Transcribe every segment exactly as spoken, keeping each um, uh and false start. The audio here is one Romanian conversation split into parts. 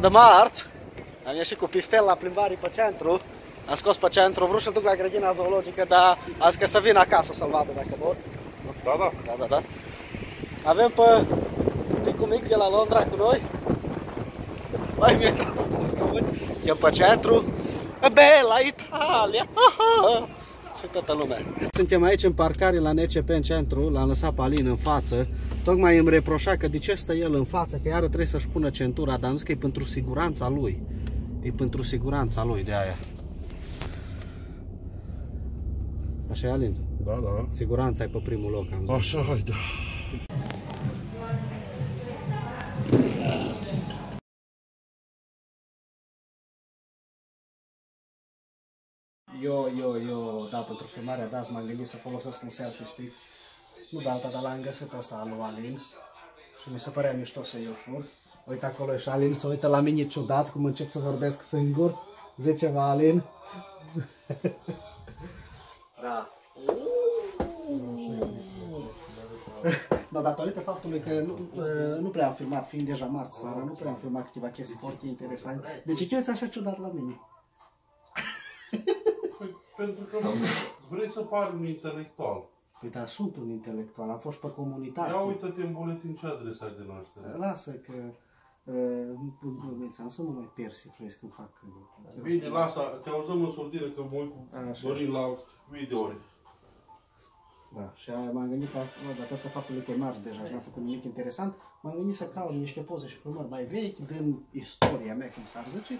la de marți, am ieșit cu Piftel la plimbare pe centru, am scos pe centru, vreau să-l duc la grădina zoologică, dar a zis că să vin acasă să-l vadă dacă vor. Da, da. Da, da, da. Avem pe Ticu Mic de la Londra cu noi. Mai mi-a dat un scăun. E pe centru. Bella Italia! Și toată lumea. Suntem aici în parcare la N C P în centru, l-am lăsat pe Alin în față. Tocmai îmi reproșa că de ce stă el în față, că iară trebuie să-și pună centura, dar am zis că e pentru siguranța lui. E pentru siguranța lui de aia. Așa e, Alin? Da, da. Siguranța e pe primul loc, am zis. Așa, hai, da. Eu, eu, eu, da, pentru filmarea dați m-am gândit să folosesc un selfie stick. Nu de alta, dar l-am găsit ăsta al lui Alin. Și mi se părea mișto să eu fur. Uite acolo și Alin se uită la mine ciudat, cum încep să vorbesc singur. Zice ceva, Alin. Da. Da, datorită faptului că nu, nu prea am filmat, fiind deja marți seara, nu prea am filmat câteva chestii foarte interesante. Deci ce e așa ciudat la mine? Pentru că vrei să pari un intelectual. Păi da, sunt un intelectual, am fost pe comunitate. Ia uite-te în buletin ce adresă ai de noastră. Lasă că... Am să mă mai persiflez când fac... Bine, lasă, te auzăm în sordire că voi dorim la video-uri. Da, și m-am gândit, datorită faptului că e marți deja și n-am făcut nimic interesant, m-am gândit să caut niște poze și filmări mai vechi din istoria mea, cum s-ar zice,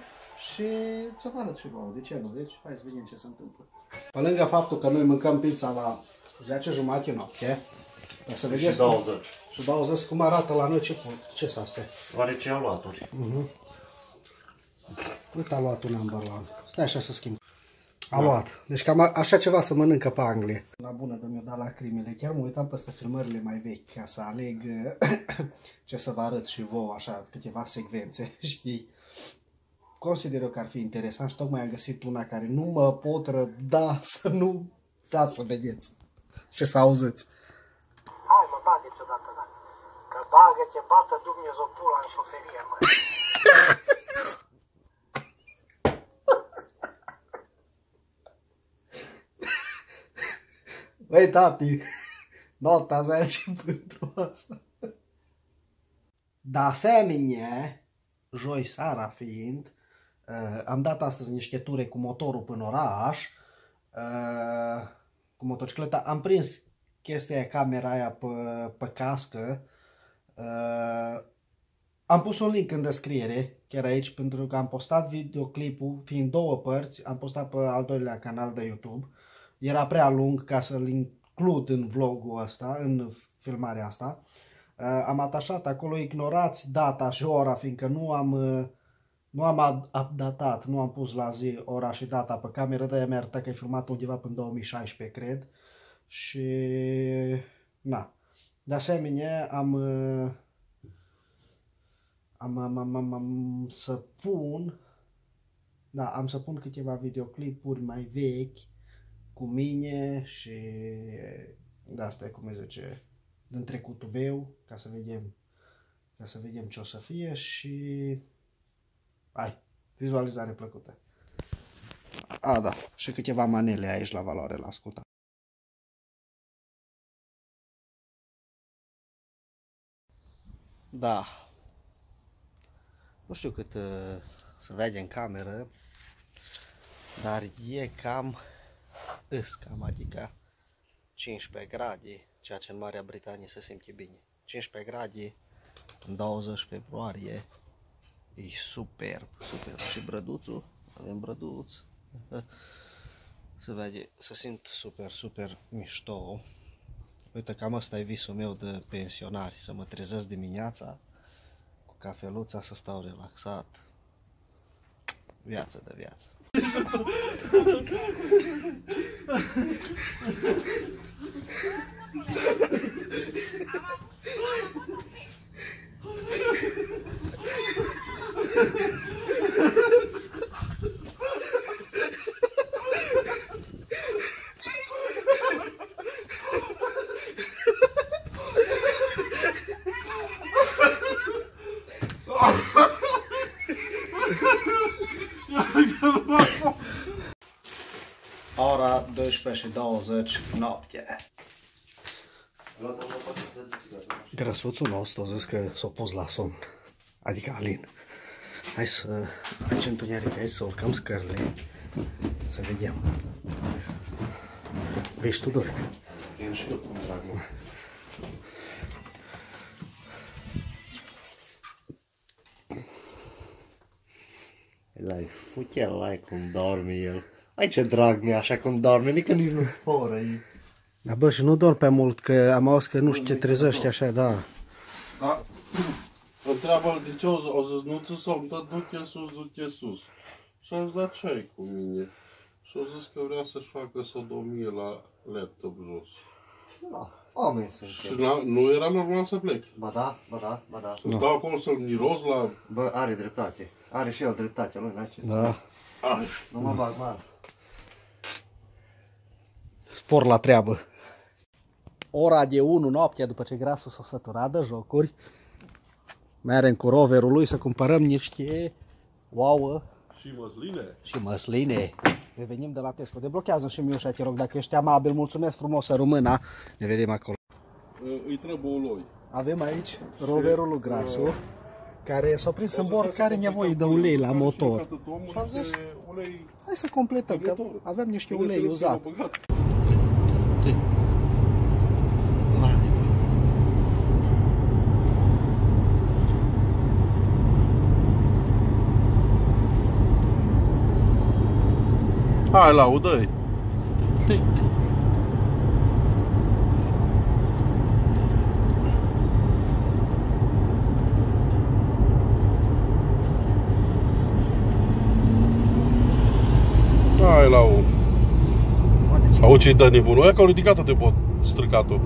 și să vă arăt și vouă, de ce nu? Deci, hai să vedem ce se întâmplă. Pe lângă faptul că noi mâncăm pizza la zece jumate noapte, să vedeți și douăzeci. Și douăzeci cum arată la noi, ce, ce sunt astea? Oare ce aluaturi? Uh-huh. Uite aluatul number one. Stai așa să schimb. A luat. Deci cam așa ceva să mănâncă pe Anglie. La bună de mi-o dat lacrimile. Chiar mă uitam peste filmările mai vechi ca să aleg ce să vă arăt și vouă, așa, câteva secvențe, știi? Consider eu că ar fi interesant și tocmai am găsit una care nu mă pot răbda să nu... Da, să vedeți și să auziți. Hai mă, bagă-ți odată, da. Că bagă-te, bată Dumnezeu pula în șoferie, mă. Băi, tati, nota zece pentru asta. De asemenea, joi seara fiind, uh, am dat astăzi niște ture cu motorul până oraș, uh, cu motocicleta. Am prins chestia, camera aia pe, pe cască. Uh, am pus un link în descriere, chiar aici, pentru că am postat videoclipul, fiind două părți, am postat pe al doilea canal de YouTube. Era prea lung ca să-l includ în vlogul ăsta, în filmarea asta. Uh, am atașat acolo, ignorați data și ora, fiindcă nu am, uh, nu am updatat, nu am pus la zi ora și data pe cameră, de-aia mi-a arătat că e filmat undeva până în două mii șaisprezece, cred. Și... na. De asemenea, am... Uh, am, am, am, am, am să pun... Da, am să pun câteva videoclipuri mai vechi cu mine și de asta e, cum îi zice, din trecutul meu, ca să vedem, ca să vedem ce o să fie și hai, vizualizare plăcută. A, da, și câteva manele aici la valoare la scuta. Da. Nu știu cât uh, se vede în cameră, dar e cam Îs cam, adică cincisprezece grade, ceea ce în Marea Britanie se simte bine. cincisprezece grade în douăzeci februarie e superb, superb. Și brăduțul, avem brăduț, se vede, se simt super, super mișto. Uite, cam asta e visul meu de pensionari, să mă trezesc dimineața cu cafeluța, să stau relaxat. Viață de viață. ora douăsprezece și douăzeci noapte. Grăsuțul nostru a zis că s-a pus la somn, adică Alin. Hai să facem întuneric aici, să urcăm scările, să vedem. Vezi, Tudor? Eu și eu, cum drag mă. L-ai fuchel, l-ai cum dorme el. Ai ce drag mi așa cum dorme, nici nici nu sporă. Da, bă, și nu dorm pe mult, că am auzit că nu știu ce trezește așa, da. Da. Întreabă-l de ce o zis, nu ți somn, dar du-te sus, du-te sus. Și am zis, dar ce ai cu mine? Și au zis că vrea să-și facă sodomie la laptop jos. Da, oameni sunt. Și nu era normal să plec. Ba da, ba da, ba da. Îți dau acolo să-l miros la... Bă, are dreptate. Are și el dreptatea lui, n-ai ce să fac. Da. Are. Nu mă bag mare. Spor la treabă. Ora de unu noaptea, după ce grasul s-a săturat de jocuri, merem cu roverul lui să cumpărăm niște ouă și măsline. Și măsline. Revenim de la Tesco. Deblochează-mi și Miușa, te rog, dacă ești amabil. Mulțumesc frumos, româna. Ne vedem acolo. Îi trebuie ulei. Avem aici roverul lui Grasu, uh, care s-a prins în bord, care are nevoie de ulei la motor. Și am zis, ulei... hai să completăm, că avem niște ulei uzat. Hai, laudă-i! Hai, laudă! Auzi ce-i dă nebunul ăia, că au ridicat-o de pot, stricat-o.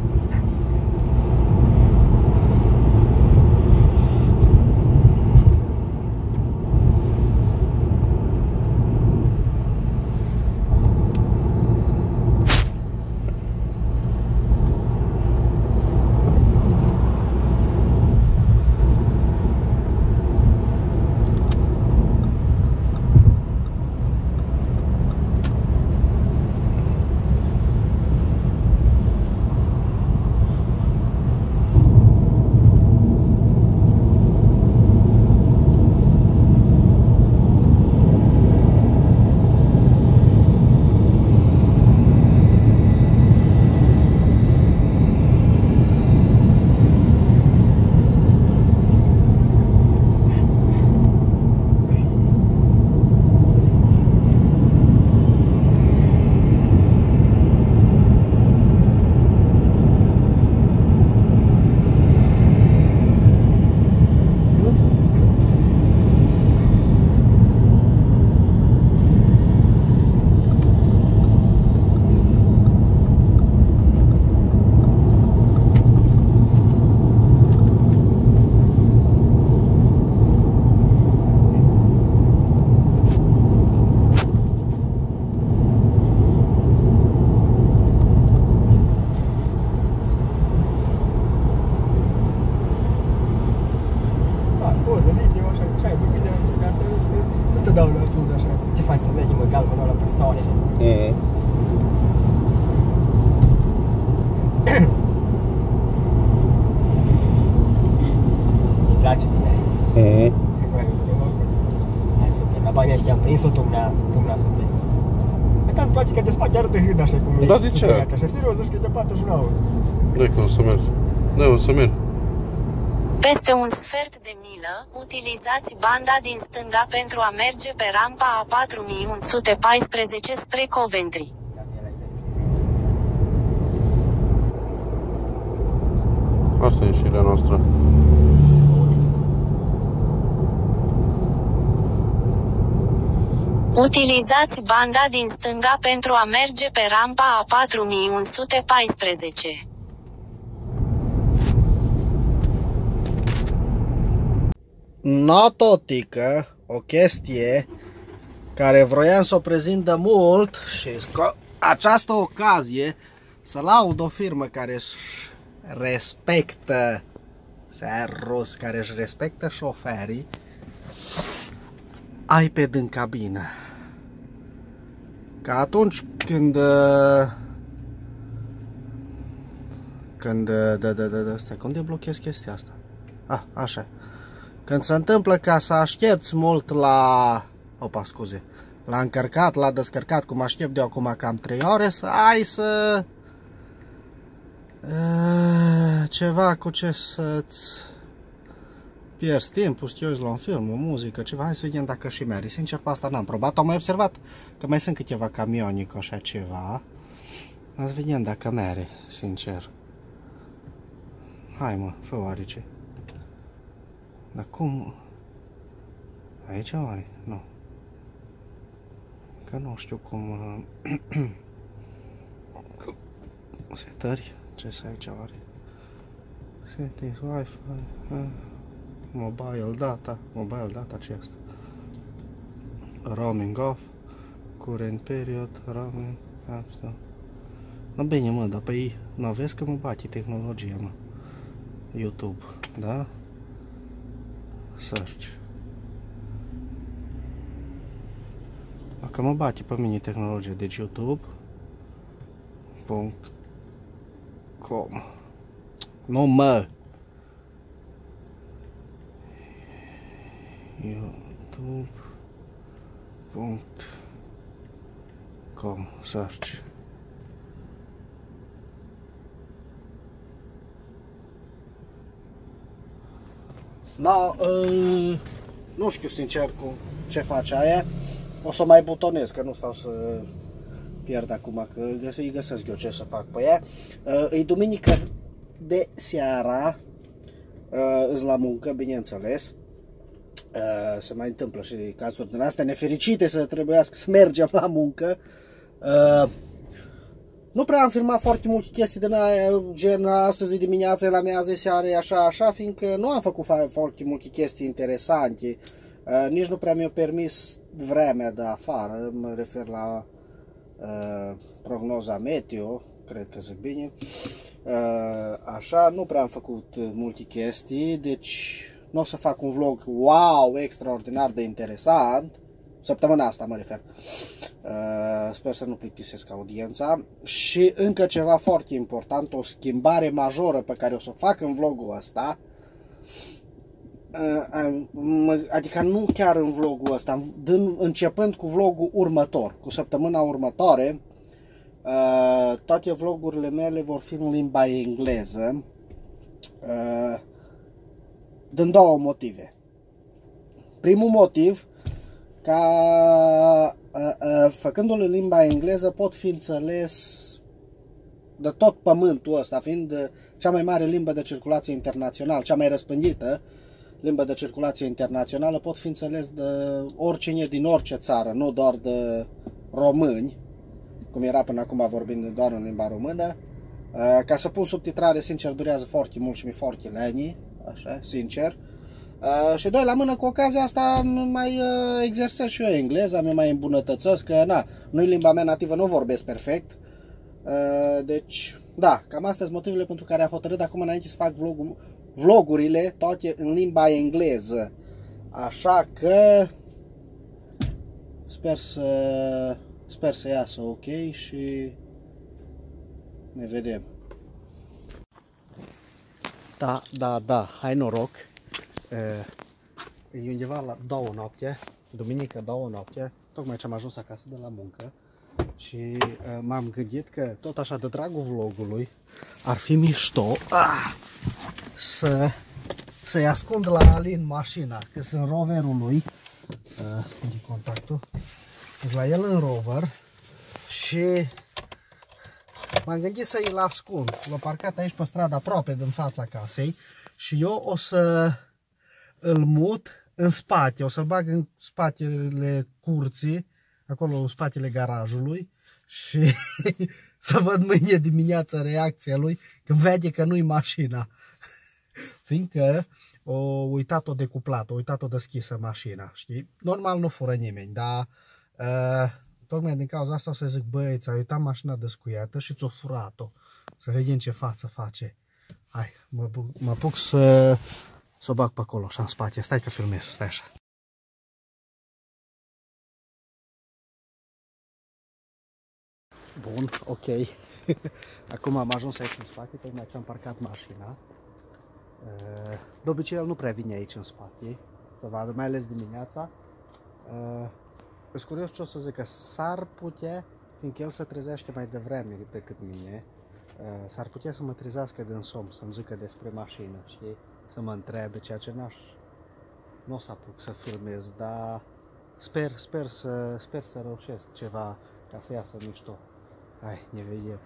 Da, de ce? Așa, serios, zici că de patruzeci și nouă. De că o să merg. Da, o să merg. Peste un sfert de milă, utilizați banda din stânga pentru a merge pe rampa a patru mii o sută paisprezece spre Coventry. Asta e ieșirea noastră. Utilizați banda din stânga pentru a merge pe rampa a patru mii o sută paisprezece. Nototică, o chestie care vroiam să o prezint de mult și cu această ocazie să laud o firmă care își respectă serus, care își respectă șoferii. iPad în cabină. Ca atunci când Când da, da, da, da, stai, cum deblochez chestia asta? Ah, așa. Când se întâmplă ca să aștepți mult la Opa, scuze la încărcat, la descărcat, cum aștept eu acum cam trei ore, să ai să e, ceva cu ce să-ți pierzi timpul, știu eu, la un film, o muzică, ceva. Hai să vedem dacă și merge. Sincer, pe asta n-am probat, am mai observat că mai sunt câteva camionic, așa ceva. Hai să vedem dacă merge, sincer. Hai mă, fă oarice. Dar cum? Aici oare? Nu. Că nu știu cum... Setări? Ce să aici oare? Settings, Wi-Fi... Mobile data... Mobile data ce asta? Roaming off... Current period... Roaming... Asta... No bine mă, dar pe ei... Nu vezi că mă bate tehnologia mă... YouTube... Da? Search... Dacă mă bate pe mine tehnologia, deci YouTube punct com. Nu mă! YouTube punct com search. Da, uh, nu știu sincer cu ce face aia. O să mai butonez, că nu stau să pierd acum, că îi găsesc eu ce să fac pe ea. E duminică de seara, îs la muncă, bineînțeles. Se mai întâmplă și cazuri din astea nefericite să trebuiască să mergem la muncă. Nu prea am filmat foarte multe chestii din aia, gen astăzi dimineața, la miază, seara, așa, așa, fiindcă nu am făcut foarte multe chestii interesante. Uh, nici nu prea mi-a permis vremea de afară, mă refer la uh, prognoza meteo, cred că zic bine, uh, așa, nu prea am făcut multe chestii, deci nu o să fac un vlog wow, extraordinar de interesant, săptămâna asta mă refer, uh, sper să nu plictisesc audiența, și încă ceva foarte important, o schimbare majoră pe care o să o fac în vlogul ăsta. Adică nu chiar în vlogul ăsta, începând cu vlogul următor, cu săptămâna următoare, toate vlogurile mele vor fi în limba engleză, din două motive. Primul motiv, ca făcându-l în limba engleză pot fi înțeles de tot pământul ăsta, fiind cea mai mare limbă de circulație internațională, cea mai răspândită limba de circulație internațională, pot fi înțeles de oricine din orice țară, nu doar de români, cum era până acum vorbind doar în limba română. Ca să pun subtitrare, sincer, durează foarte mult și mi-e foarte leni, așa, sincer. Și doi la mână, cu ocazia asta mai exersez și eu engleza, mi-o mai îmbunătățesc, că na, nu-i limba mea nativă, nu vorbesc perfect. Deci, da, cam astea sunt motivele pentru care am hotărât acum înainte să fac vlogul vlogurile toate în limba engleză, așa că sper să sper să iasă ok și ne vedem. Da, da, da, hai noroc. E undeva la două noapte, duminică două noapte, tocmai ce am ajuns acasă de la muncă și m-am gândit că tot așa de dragul vlogului ar fi mișto ah! Să, să-i ascund la Alin mașina, că sunt roverul lui, uh, din contactul, sunt la el în rover și m-am gândit să îl ascund. L-a parcat aici pe stradă aproape din fața casei și eu o să îl mut în spate, o să-l bag în spatele curții, acolo în spatele garajului și să văd mâine dimineața reacția lui când vede că nu-i mașina. Fiindcă o uitat-o decuplată, o uitat-o deschisă mașina, știi? Normal nu fură nimeni, dar uh, tocmai din cauza asta o să zic, băi, ți-a uitat mașina descuiată și ți-o furat-o. Să vedem ce față face. Hai, mă, mă apuc să, să o bag pe acolo, așa, în spate. Stai că filmez, stai așa. Bun, ok. Acum am ajuns aici în spate, tocmai ce am parcat mașina. De obicei el nu prea vine aici în spate, să vadă, mai ales dimineața. Sunt curios ce o să zic, că s-ar putea, fiindcă el se trezește mai devreme decât mine, s-ar putea să mă trezească din somn, să-mi zică despre mașină, știi? Să mă întrebe, ceea ce n-aș... Nu o să apuc să filmez, dar sper, sper să, sper să reușesc ceva ca să iasă mișto. Hai, ne vedem.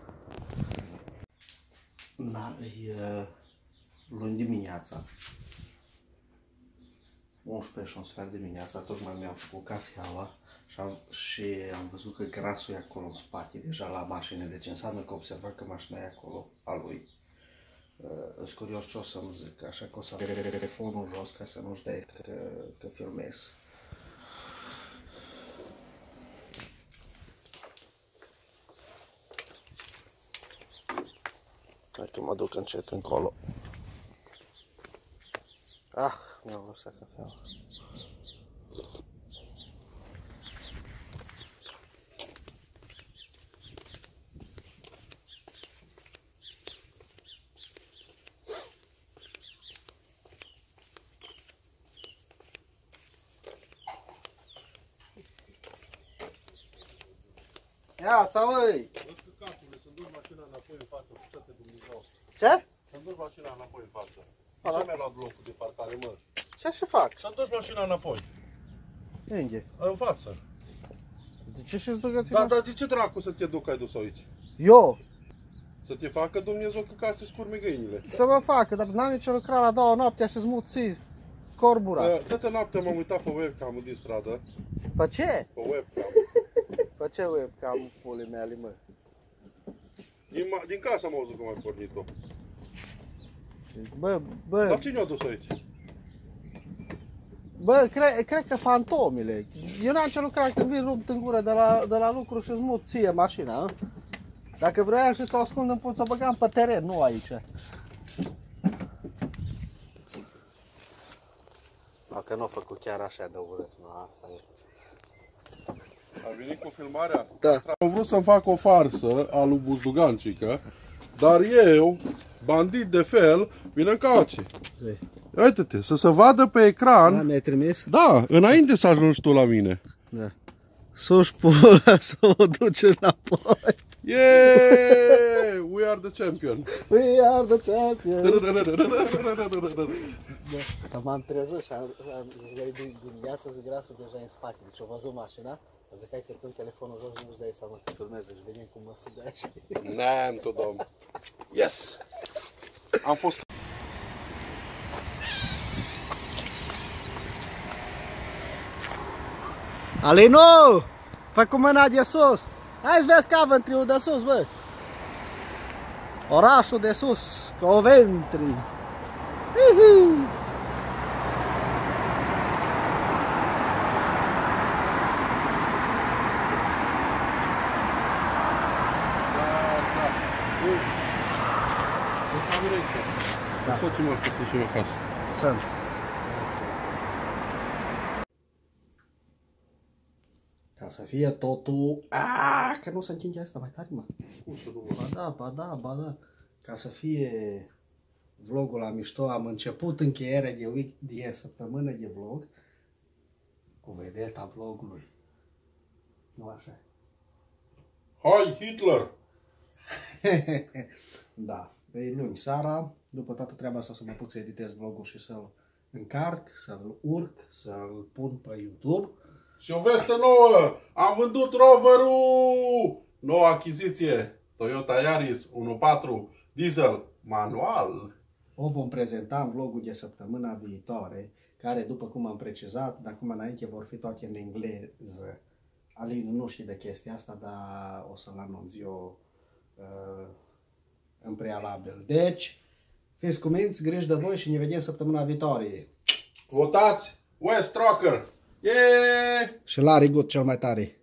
Da, e luni dimineața. unsprezece și un sfert dimineața, tocmai mi-am făcut cafeaua și am, și am văzut că grasul e acolo în spate, deja la mașină. Deci înseamnă că observa că mașina e acolo, a lui. Sunt curios ce o să-mi zic, așa că o să am telefonul jos ca să nu-și dea că, că filmez. Dacă mă duc încet încolo. Ah, mi-am lăsat cafeaua. Iața, ui! Să-mi duc mașina înapoi în față, puteți Dumnezeu. Ce? Să-mi duc mașina înapoi în față. Ce mi-a luat locul de parcare, mă? Ce să fac? Să-mi duci mașina înapoi. Unde? În față. De ce să-ți duc mașina? Da, dar de ce dracu să te duc, ai dus aici? Eu? Să te facă Dumnezeu că ca să-ți curme găinile. Să mă facă, dar n-am nici lucrat la două noaptea și-ți muții scorbura. Toată noaptea m-am uitat pe webcam-ul din stradă. Pe ce? Pe webcam. Pe ce webcam, pule mele, mă? Din, din casa am auzit că m-ai pornit-o. Bă, bă... Dar cine a dus aici? Bă, cre, cred că fantomile. Eu n-am ce lucrat când vin rupt în gură de la, de la lucru și îți mut ție mașina, a? Dacă vroiam și ți-o ascund în punct, o băgam pe teren, nu aici. Dacă nu a făcut chiar așa de urât, nu, asta e. A venit cu filmarea? Da. Am vrut să-mi fac o farsă a lui Buzdugancică, dar eu, bandit de fel, vine încoace. Uite-te, să se vadă pe ecran. Da, mi-ai trimis? Da, înainte să ajungi tu la mine. Da. Să-și pula să mă duce înapoi. Yeah! We are the champion. We are the champion. M-am trezut și am zis dimineața, zi grasul deja în spate, deci o văzut mașina. Zic, hai că țin telefonul jos, nu-ți dai seama că filmeze, își venim cu măsă de așa. N-am tot, domn. Yes! Am fost... Alinu! Fă cu mâna de sus! Hai să vezi cavă întriul de sus, bă! Orașul de sus, Coventry! Hihi! Să facem asta, să facem acasă. Sunt. Ca să fie totul... Aaaa, că nu se încinge asta mai tare, mă. Ba da, ba da, ba da. Ca să fie vlogul la mișto, am început încheierea de, week, de săptămână de vlog cu vedeta vlogului. Nu așa? Hai, Hitler! Da. E luni seara, după toată treaba asta o să mă apuc să editez vlogul și să-l încarc, să-l urc, să-l pun pe YouTube. Și o veste nouă! Am vândut Rover-ul! Noua achiziție! Toyota Yaris unu patru diesel manual. O vom prezenta în vlogul de săptămâna viitoare, care, după cum am precizat, de acum înainte vor fi toate în engleză. Alin nu știe de chestia asta, dar o să-l anunț eu... Uh, în prealabil. Deci, fiți cuminți, grijă de voi și ne vedem săptămâna viitoare. Votați West Rocker! Yeah! Și Larry Good cel mai tare.